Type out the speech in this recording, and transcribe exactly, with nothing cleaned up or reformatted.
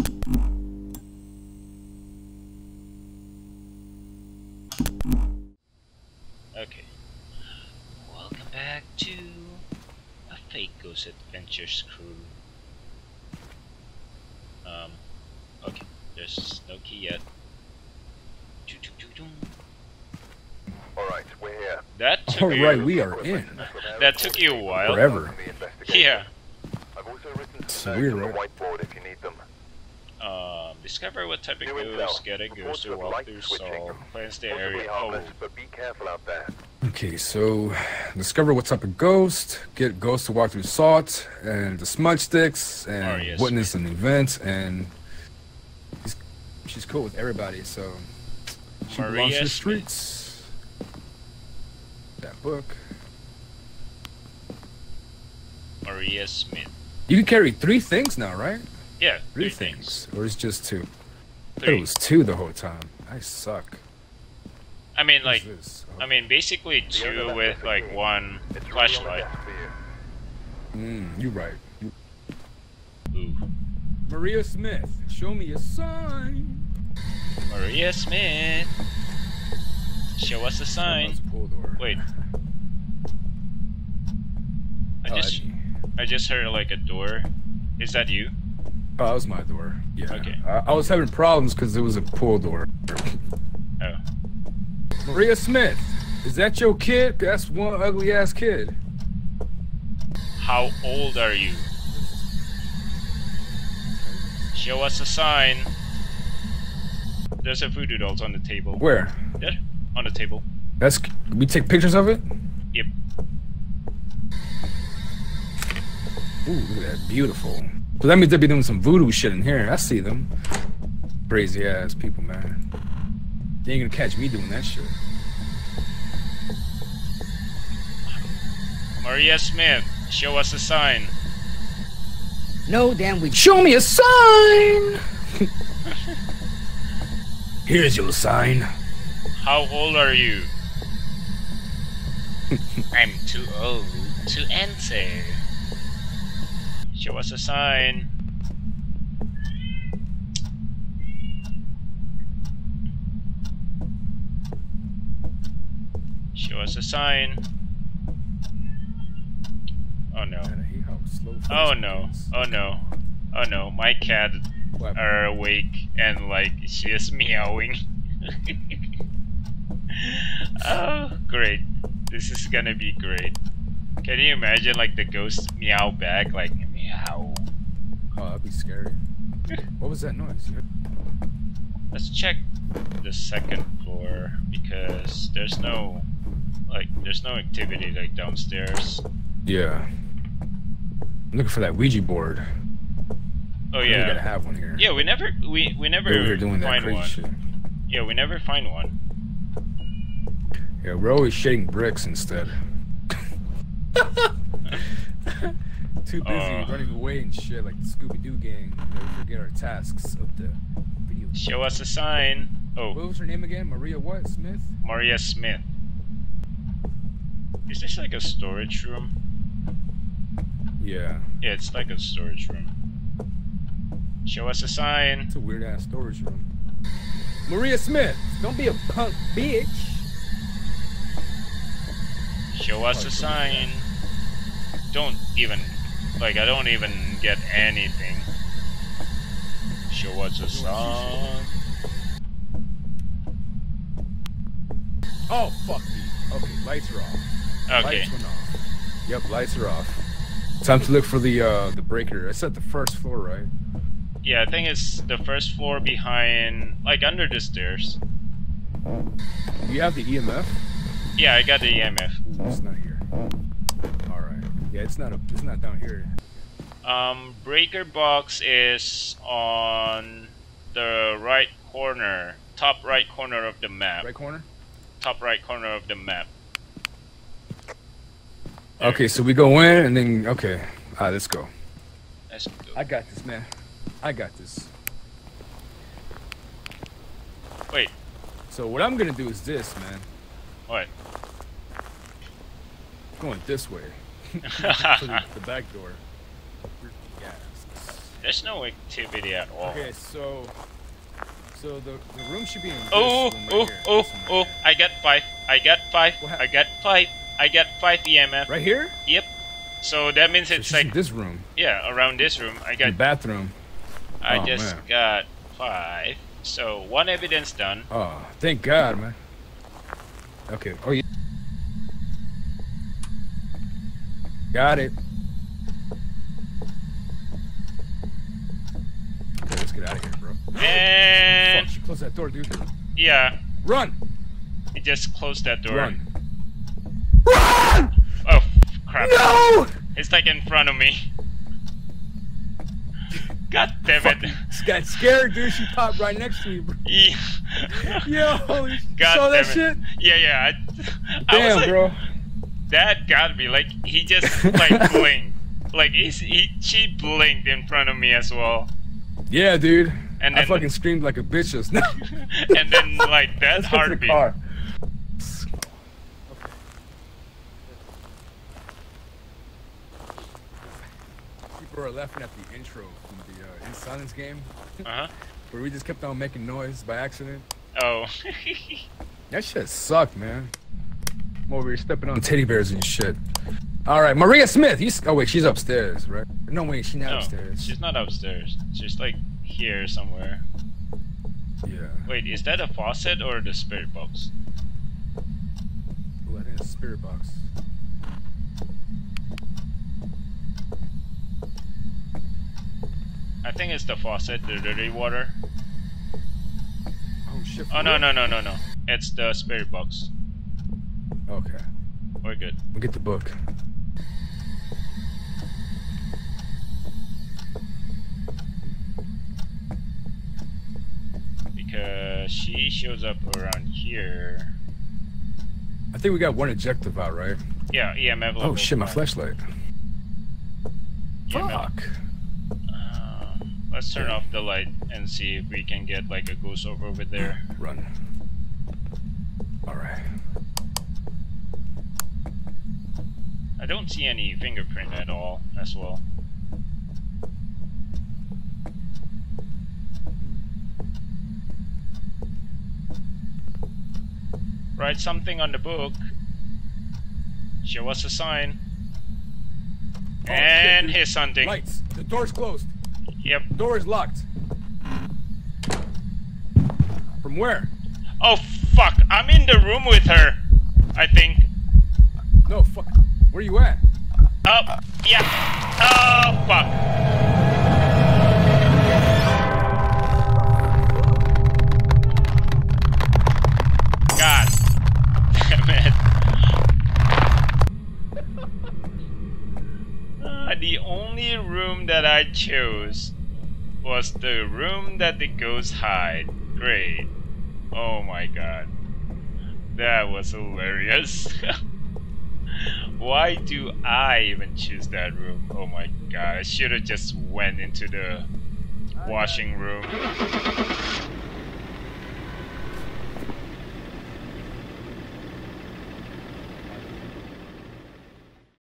Okay. Welcome back to a fake Ghost Adventures crew. Um, okay. There's no key yet. Alright, we're here. That took All right, we are in. That took you a while. Forever. Yeah. I've also written some notes on the whiteboard if you need them. Um, discover what type of ghost, get a ghost to walk through, solve, cleanse the area. Oh. But be careful out there. Okay, so discover what type of ghost, get ghosts to walk through salt, and the smudge sticks, and oh, yes, witness an event, and he's, she's cool with everybody, so she belongs to the streets. That book. Maria Smith. You can carry three things now, right? Yeah, three, three things. things. Or it's just two? Three. I thought it was two the whole time. I suck. I mean, like, oh. I mean, basically two with, like, one flashlight. Mm, you're right. You... Ooh. Maria Smith, show me a sign. Maria Smith, show us a sign. Wait. I just, I just heard, like, a door. Is that you? Oh, that was my door. Yeah. Okay. I, I was having problems because it was a pool door. Oh. Maria Smith, is that your kid? That's one ugly ass kid. How old are you? Show us a sign. There's a voodoo doll on the table. Where? There, on the table. That's. We take pictures of it. Yep. Ooh, look at that, beautiful. But that means they'll be doing some voodoo shit in here. I see them. Crazy ass people, man. They ain't gonna catch me doing that shit. Maria Smith, show us a sign. No, damn we- Show me a sign! Here's your sign. How old are you? I'm too old to answer. Show us a sign. Show us a sign. Oh no. Oh no. Oh no. Oh no. My cat are awake and like she is meowing. Oh great. This is gonna be great. Can you imagine like the ghost meow back like meow? Oh, that'd be scary. What was that noise? Let's check the second floor because there's no like there's no activity like downstairs. Yeah. I'm looking for that Ouija board. Oh yeah. We gotta have one here. Yeah, we never we we never we were doing find that crazy one. Shit. Yeah, we never find one. Yeah, we're always shitting bricks instead. Too busy uh, running away and shit like the Scooby-Doo gang. We forget our tasks of the video. Show us a sign. Oh. What was her name again? Maria what? Smith? Maria Smith. Is this like a storage room? Yeah. Yeah, it's like a storage room. Show us a sign. It's a weird ass storage room. Maria Smith, don't be a punk bitch. Show us a sign. Don't even, like, I don't even get anything. Show us a sign. Oh, fuck me. Okay, lights are off. Okay. Lights went off. Yep, lights are off. Time to look for the, uh, the breaker. I said the first floor, right? Yeah, I think it's the first floor behind, like, under the stairs. You have the E M F? Yeah, I got the E M F. Ooh, it's not here. All right. Yeah, it's not up. It's not down here. Um, breaker box is on the right corner, top right corner of the map. Right corner. Top right corner of the map. There. Okay, so we go in and then okay. All right, let's go. Let's go. I got this, man. I got this. Wait. So what I'm gonna do is this, man. What? Going this way. The back door. Yes. There's no activity at all. Okay, so so the, the room should be in this oh, room right oh, here. Oh, oh, oh, I got five. I got five. I got five. I got five E M F. Right here? Yep. So that means so it's like this room. Yeah, around this room. I got the bathroom. I oh, just man. got five. So one evidence done. Oh, thank God, man. Okay. Oh, yeah. Got it. Okay, let's get out of here, bro. And fuck, you close that door, dude. Yeah. Run. You just closed that door. Run. Run! Oh, crap. No! It's like in front of me. God damn it. She got scared, dude. She popped right next to me, bro. Yeah. Yo, you God saw that it. shit? Yeah, yeah. I, I damn, was like, bro. That gotta be, like, he just, like, blinked. Like, he's, he, she blinked in front of me as well. Yeah, dude. And then, I fucking screamed like a bitch just now. And then, like, that heartbeat. Car. People are laughing at the intro from the uh, In Silence game. Uh-huh. Where we just kept on making noise by accident. Oh. That shit sucked, man. I'm over here stepping on teddy bears and shit. All right, Maria Smith. He's, oh wait, she's upstairs, right? No wait, she's not no, upstairs. She's not upstairs. She's like here somewhere. Yeah. Wait, is that a faucet or the spirit box? Oh, I think it's a spirit box. I think it's the faucet, the dirty water. Oh shit. Oh no no no no no. It's the spirit box. Okay. We're good. We'll get the book. Because she shows up around here. I think we got one objective out, right? Yeah, E M F level. Oh shit, my flashlight. Fuck. Uh, let's turn off the light and see if we can get like a ghost over over there. Run. Alright. I don't see any fingerprint at all, as well. Write something on the book. Show us a sign. Oh, and here's something. Lights. The door's closed. Yep. The door is locked. From where? Oh, fuck. I'm in the room with her, I think. No, fuck. Where you at? Oh, yeah. Oh, fuck. God damn it. Uh, the only room that I chose was the room that the ghosts hide. Great. Oh my God. That was hilarious. Why do I even choose that room? Oh my God, I should have just went into the washing room.